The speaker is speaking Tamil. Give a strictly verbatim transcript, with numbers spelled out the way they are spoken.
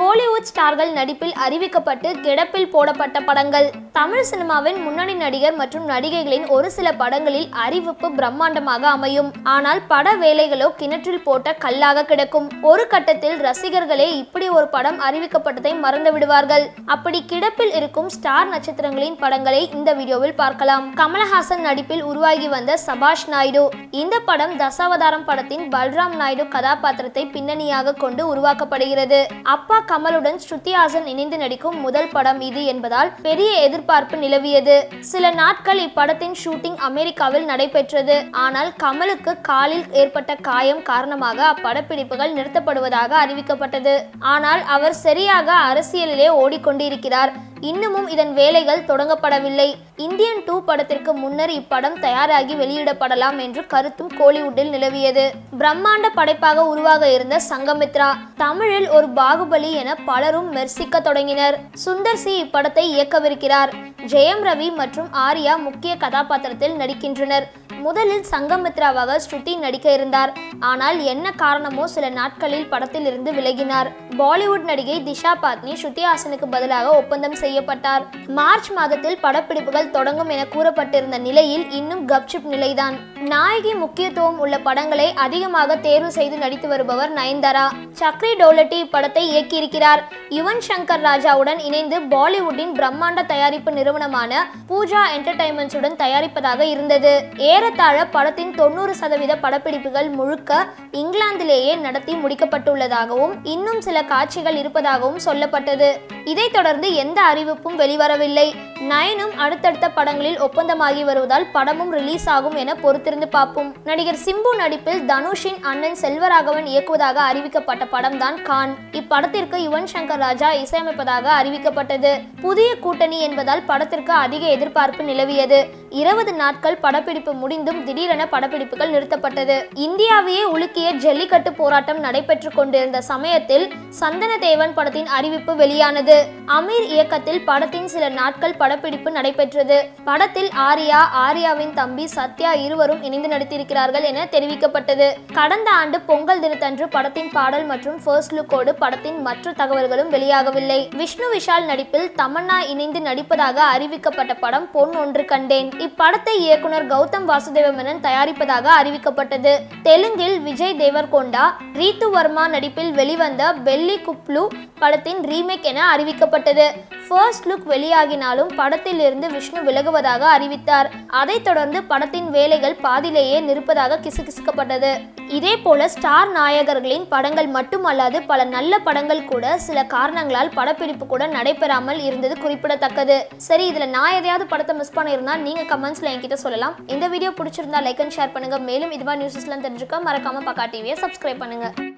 கோலிவுட் ஸ்டார்கள் நடிப்பில் அறிவிக்கப்பட்டு கிடப்பில் போடப்பட்ட படங்கள். தமிழ் சினிமாவின் முன்னணி நடிகர் மற்றும் நடிகைகளின் ஒரு சில படங்களில் அறிவிப்பு பிரம்மாண்டமாக அமையும். ஆனால் பட வேலைகளோ கிணற்றில் போட்ட கல்லாக கிடக்கும். ஒரு கட்டத்தில் ரசிகர்களே இப்படி ஒரு படம் அறிவிக்கப்பட்டதை மறந்து விடுவார்கள். அப்படி கிடப்பில் இருக்கும் ஸ்டார் நட்சத்திரங்களின் படங்களை இந்த வீடியோவில் பார்க்கலாம். கமல்ஹாசன் நடிப்பில் உருவாகி வந்த சபாஷ் நாயுடு. இந்த படம் தசாவதாரம் படத்தின் பல்ராம் நாயுடு கதாபாத்திரத்தை பின்னணியாக கொண்டு உருவாக்கப்படுகிறது. அப்பா கமலுடன் ஸ்ருதி ஹாசன் இணைந்து நடிக்கும் முதல் படம் இது என்பதால் பெரிய எதிர்பார்ப்பு நிலவியது. சில நாட்கள் இப்படத்தின் ஷூட்டிங் அமெரிக்காவில் நடைபெற்றது. ஆனால் கமலுக்கு காலில் ஏற்பட்ட காயம் காரணமாக அப்படப்பிடிப்புகள் நிறுத்தப்படுவதாக அறிவிக்கப்பட்டது. ஆனால் அவர் சரியாக அரசியலிலே ஓடிக்கொண்டிருக்கிறார். இன்னமும் இதன் வேலைகள் தொடங்கப்படவில்லை. இந்தியன் டூ படத்திற்கு முன்னர் இப்படம் தயாராகி வெளியிடப்படலாம் என்று கருத்தும் கோலிவுட்டில் நிலவியது. பிரம்மாண்ட படைப்பாக உருவாக இருந்த சங்கமித்ரா தமிழில் ஒரு பாகுபலி என பலரும் மெர்சிக்க தொடங்கினர். சுந்தர் சி இப்படத்தை இயக்கவிருக்கிறார். ஜெயம் ரவி மற்றும் ஆர்யா முக்கிய கதாபாத்திரத்தில் நடிக்கின்றனர். முதலில் சங்கமித்ராவாக ஸ்ருதி நடிக்க இருந்தார். ஆனால் என்ன காரணமோ சில நாட்களில் படத்தில் இருந்து விலகினார். பாலிவுட் நடிகை திஷா பாத்னி ஸ்ருதி ஹாசனுக்கு பதிலாக ஒப்பந்தம் செய்யப்பட்டார். மார்ச் மாதத்தில் படப்பிடிப்புகள் தொடங்கும் என கூறப்பட்டிருந்த நிலையில் இன்னும் கப்சிப் நிலைதான். நாயகி முக்கியத்துவம் உள்ள படங்களை அதிகமாக தேர்வு செய்து நடித்து வருபவர் நயன்தாரா. சக்ரி டோலட்டி இப்படத்தை இயக்கியிருக்கிறார். யுவன் சங்கர் ராஜாவுடன் இணைந்து பாலிவுட்டின் பிரம்மாண்ட தயாரிப்பு நிறுவனமான பூஜா என்டர்டைன்மெண்ட்ஸ் உடன் தயாரிப்பதாக இருந்தது. ஏற படத்தின் தொண்ணூறு சதவீத படப்பிடிப்புகள் முழுக்க இங்கிலாந்திலேயே நடத்தி முடிக்கப்பட்டுள்ளதாகவும் இன்னும் சில காட்சிகள் இருப்பதாகவும் சொல்லப்பட்டது. இதைத் தொடர்ந்து எந்த அறிவிப்பும் வெளிவரவில்லை. நயனும் அடுத்தடுத்த படங்களில் ஒப்பந்தமாகி வருவதால் படமும் ரிலீஸ் ஆகும் என பொறுத்திருந்து பார்ப்போம். நடிகர் சிம்பு நடிப்பில் தனுஷின் அண்ணன் செல்வராகவன் இயக்குவதாக அறிவிக்கப்பட்ட படம்தான் கான். இப்படத்திற்கு யுவன் சங்கர் ராஜா இசையமைப்பதாக அறிவிக்கப்பட்டது. புதிய கூட்டணி என்பதால் படத்திற்கு அதிக எதிர்பார்ப்பு நிலவியது. இருபது நாட்கள் படப்பிடிப்பு முடிந்தும் திடீரென படப்பிடிப்புகள் நிறுத்தப்பட்டது. இந்தியாவையே உலுக்கிய ஜல்லிக்கட்டு போராட்டம் நடைபெற்று கொண்டிருந்த சமயத்தில் சந்தனதேவன் படத்தின் அறிவிப்பு வெளியானது. அமீர் இயக்கத்தில் படத்தின் சில நாட்கள் படப்பிடிப்பு நடைபெற்றது. படத்தில் ஆர்யா, ஆர்யாவின் தம்பி சத்யா இருவரும் இணைந்து நடித்திருக்கிறார்கள் என தெரிவிக்கப்பட்டது. கடந்த ஆண்டு பொங்கல் தினத்தன்று படத்தின் பாடல் மற்றும் ஃபர்ஸ்ட் லுக்கோடு படத்தின் மற்ற தகவல்களும் வெளியாகவில்லை. விஷ்ணு விஷால் நடிப்பில் தமன்னா இணைந்து நடிப்பதாக அறிவிக்கப்பட்ட படம் பொன் ஒன்று கண்டேன். இப்படத்தை இயக்குனர் கௌதம் வாசுதேவமேனன் தயாரிப்பதாக அறிவிக்கப்பட்டது. தெலுங்கில் விஜய் தேவர்கொண்டா, ரீத்து வர்மா நடிப்பில் வெளிவந்த பெல்லி குப்ளு படத்தின் ரீமேக் என அறிவிக்கப்பட்டது. ஃபர்ஸ்ட் லுக் வெளியாகினாலும் படத்தில் இருந்து விஷ்ணு விலகுவதாக அறிவித்தார். அதைத் தொடர்ந்து படத்தின் வேலைகள் பாதியிலேயே நிற்பதாக கிசுகிசுக்கப்பட்டது. இதே போல ஸ்டார் நாயகர்களின் படங்கள் மட்டுமல்லாது பல நல்ல படங்கள் கூட சில காரணங்களால் படப்பிடிப்பு கூட நடைபெறாமல் இருந்தது குறிப்பிடத்தக்கது. சரி, இதுல நான் எதையாவது படத்தை மிஸ் பண்ணியிருந்தா நீங்க கமெண்ட்ஸ்ல என்கிட்ட சொல்லலாம். இந்த வீடியோ பிடிச்சிருந்தா லைக் அண்ட் ஷேர் பண்ணுங்க. மேலும் இதுவா நியூஸ்லாம் தெரிஞ்சுக்க மறக்காம பக்கா டிவியை சப்ஸ்கிரைப் பண்ணுங்க.